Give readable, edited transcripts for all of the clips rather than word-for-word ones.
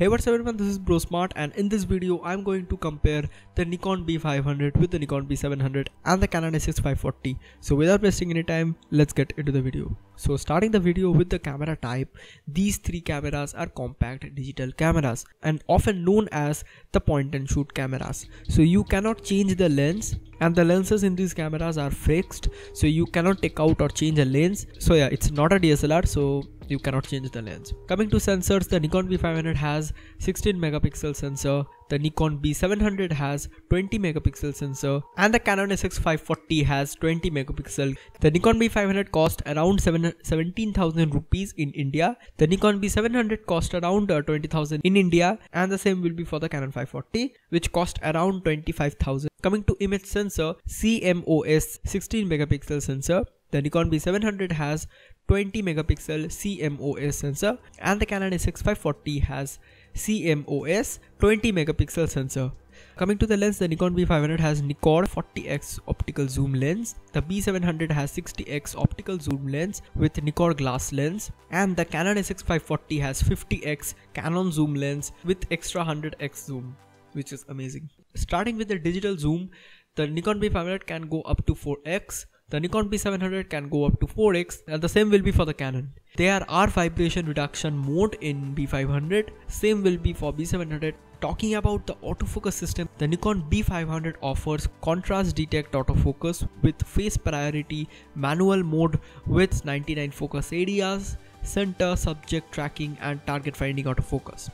Hey, what's up everyone, this is Bro Smart, and in this video I'm going to compare the Nikon B500 with the Nikon B700 and the Canon SX540. So without wasting any time, let's get into the video. So starting the video with the camera type, these three cameras are compact digital cameras and often known as the point and shoot cameras. So you cannot change the lens, and the lenses in these cameras are fixed, so you cannot take out or change a lens. So yeah, it's not a DSLR, so you cannot change the lens. Coming to sensors, the Nikon B500 has 16 megapixel sensor, the Nikon B700 has 20 megapixel sensor, and the Canon SX540 has 20 megapixel. The Nikon B500 cost around 17,000 rupees in India. The Nikon B700 cost around 20,000 in India, and the same will be for the Canon 540, which cost around 25,000. Coming to image sensor, CMOS 16 megapixel sensor. The Nikon B700 has 20 megapixel CMOS sensor, and the Canon SX540 has CMOS 20 megapixel sensor. Coming to the lens, the Nikon B500 has Nikkor 40x optical zoom lens, the B700 has 60x optical zoom lens with Nikkor glass lens, and the Canon SX540 has 50x Canon zoom lens with extra 100x zoom, which is amazing. Starting with the digital zoom, the Nikon B500 can go up to 4x. The Nikon B700 can go up to 4x, and the same will be for the Canon. There are vibration reduction mode in B500, same will be for B700. Talking about the autofocus system, the Nikon B500 offers contrast detect autofocus with phase priority, manual mode with 99 focus areas, center, subject tracking, and target finding autofocus.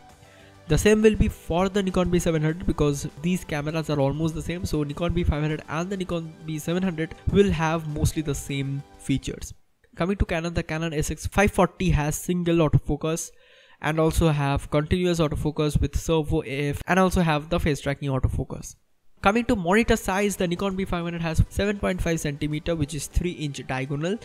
The same will be for the Nikon B700 because these cameras are almost the same, so Nikon B500 and the Nikon B700 will have mostly the same features. Coming to Canon, the Canon SX540 has single autofocus and also have continuous autofocus with servo AF, and also have the phase tracking autofocus. Coming to monitor size, the Nikon B500 has 7.5 cm, which is 3-inch diagonal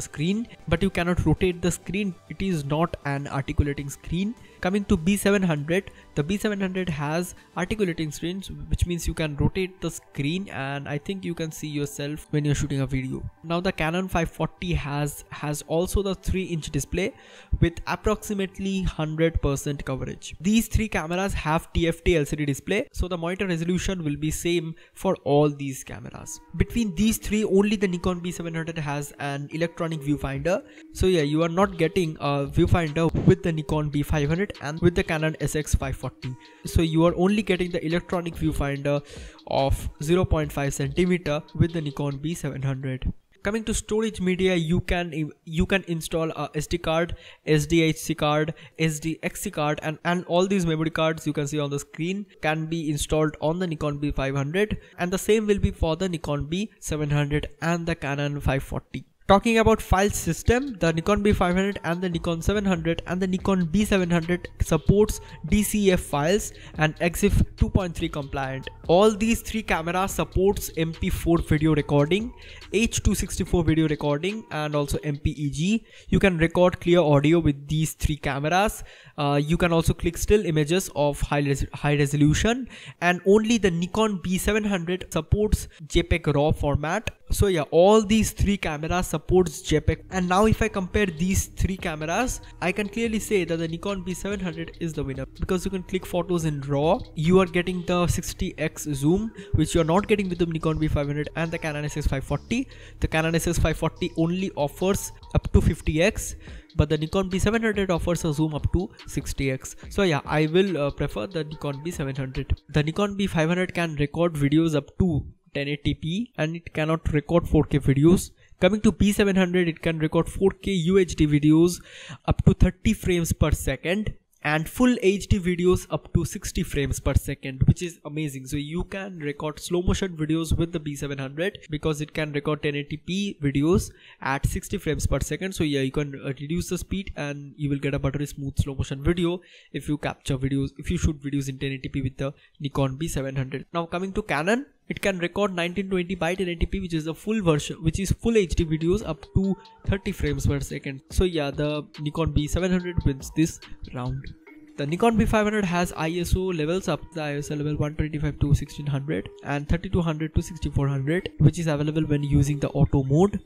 screen, but you cannot rotate the screen, it is not an articulating screen. Coming to B700, the B700 has articulating screens, which means you can rotate the screen, and I think you can see yourself when you're shooting a video. Now the Canon 540 has also the 3-inch display with approximately 100% coverage. These three cameras have TFT LCD display, so the monitor resolution will be same for all these cameras. Between these three, only the Nikon B700 has an electronic viewfinder. So yeah, you are not getting a viewfinder with the Nikon B500 and with the Canon SX540. So you are only getting the electronic viewfinder of 0.5 cm with the Nikon B700. Coming to storage media, you can install a SD card, SDHC card, SDXC card, and all these memory cards you can see on the screen can be installed on the Nikon B500, and the same will be for the Nikon B700 and the Canon 540. Talking about file system, the Nikon B500 and the Nikon 700 and the Nikon B700 supports DCF files and EXIF 2.3 compliant. All these three cameras supports MP4 video recording, H.264 video recording, and also MPEG. You can record clear audio with these three cameras. You can also click still images of high resolution, and only the Nikon B700 supports JPEG RAW format. So yeah, all these three cameras supports JPEG. And now if I compare these three cameras, I can clearly say that the Nikon B700 is the winner, because you can click photos in RAW. You are getting the 60x zoom, which you are not getting with the Nikon B500 and the Canon SX540. The Canon SX540 only offers up to 50x, but the Nikon B700 offers a zoom up to 60x. So yeah, I will prefer the Nikon B700. The Nikon B500 can record videos up to 1080p, and it cannot record 4K videos. Coming to B700, it can record 4K UHD videos up to 30 frames per second and full HD videos up to 60 frames per second, which is amazing. So you can record slow motion videos with the B700 because it can record 1080p videos at 60 frames per second. So yeah, you can reduce the speed and you will get a buttery smooth slow motion video if you shoot videos in 1080p with the Nikon B700. Now coming to Canon, it can record 1920 by 1080p, which is the full version, which is full HD videos up to 30 frames per second. So yeah, the Nikon B700 wins this round. The Nikon B500 has ISO levels up to the ISO level 125 to 1600 and 3200 to 6400, which is available when using the auto mode.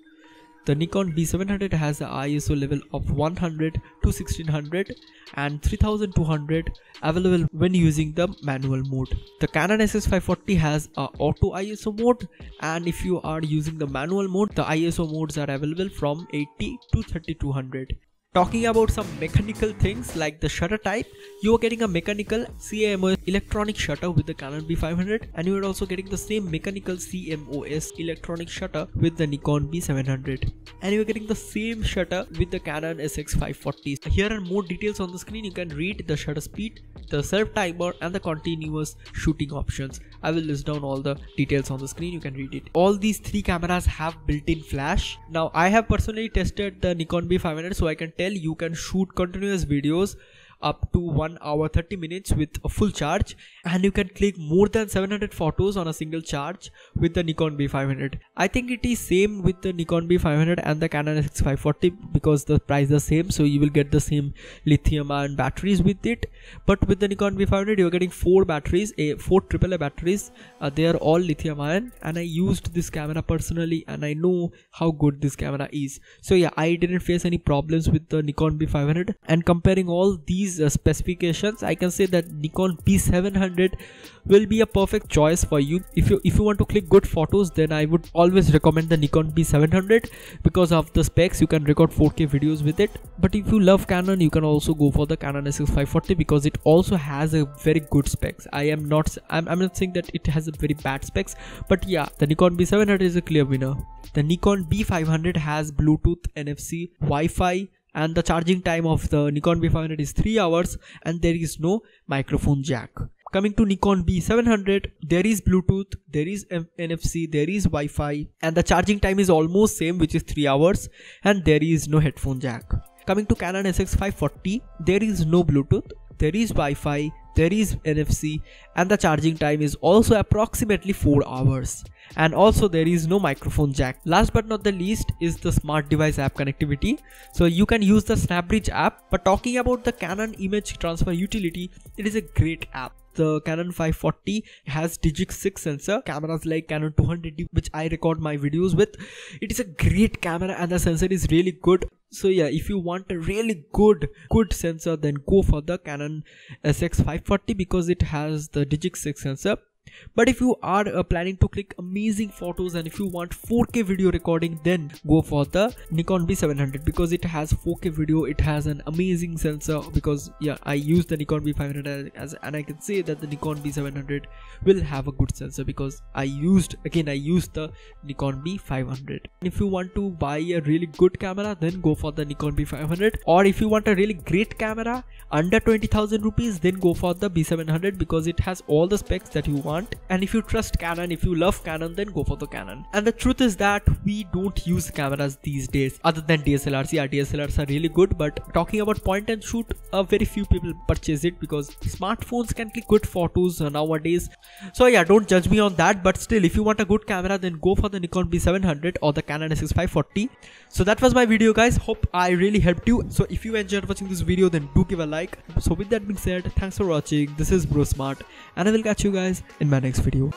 The Nikon B700 has an ISO level of 100 to 1600 and 3200 available when using the manual mode. The Canon SX540 has an auto ISO mode, and if you are using the manual mode, the ISO modes are available from 80 to 3200. Talking about some mechanical things like the shutter type, you are getting a mechanical CMOS electronic shutter with the Canon B500, and you are also getting the same mechanical CMOS electronic shutter with the Nikon B700, and you are getting the same shutter with the Canon SX540. Here are more details on the screen. You can read the shutter speed, the self timer, and the continuous shooting options. I will list down all the details on the screen, you can read it. All these three cameras have built-in flash. Now I have personally tested the Nikon B500, so I can tell you can shoot continuous videos up to 1 hour 30 minutes with a full charge, and you can click more than 700 photos on a single charge with the Nikon B500. I think it is same with the Nikon B500 and the Canon SX540 because the price is same, so you will get the same lithium ion batteries with it. But with the Nikon B500 you are getting 4 batteries, 4 AAA batteries. They are all lithium ion, and I used this camera personally and I know how good this camera is. So yeah, I didn't face any problems with the Nikon B500, and comparing all these specifications, I can say that Nikon B700 will be a perfect choice for you. If you want to click good photos, then I would always recommend the Nikon B700 because of the specs. You can record 4K videos with it. But if you love Canon, you can also go for the Canon SX540 because it also has a very good specs. I'm not saying that it has a very bad specs, but yeah, the Nikon B700 is a clear winner. The Nikon B500 has Bluetooth, NFC, Wi-Fi, and the charging time of the Nikon B500 is 3 hours, and there is no microphone jack. Coming to Nikon B700, there is Bluetooth, there is NFC, there is Wi-Fi, and the charging time is almost same, which is 3 hours, and there is no headphone jack. Coming to Canon SX540, there is no Bluetooth, there is Wi-Fi, there is NFC, and the charging time is also approximately 4 hours. And also there is no microphone jack. Last but not the least is the smart device app connectivity. So you can use the SnapBridge app. But talking about the Canon Image Transfer Utility, it is a great app. The Canon 540 has Digic 6 sensor. Cameras like Canon 200D, which I record my videos with, it is a great camera and the sensor is really good. So yeah, if you want a really good sensor, then go for the Canon SX540 because it has the Digic 6 sensor. But if you are planning to click amazing photos and if you want 4K video recording, then go for the Nikon B700 because it has 4K video, it has an amazing sensor. Because yeah, I use the Nikon B500 and I can say that the Nikon B700 will have a good sensor because I used the Nikon B500. And if you want to buy a really good camera, then go for the Nikon B500, or if you want a really great camera under 20,000 rupees, then go for the B700 because it has all the specs that you want. And if you trust Canon, if you love Canon, then go for the Canon. And the truth is that we don't use cameras these days other than DSLRs. Yeah, DSLRs are really good, but talking about point and shoot, very few people purchase it because smartphones can click good photos nowadays. So yeah, don't judge me on that, but still, if you want a good camera, then go for the Nikon B700 or the Canon SX540. So that was my video, guys. Hope I really helped you. So if you enjoyed watching this video, then do give a like. So with that being said, thanks for watching. This is Bro Smart, and I will catch you guys in my next video.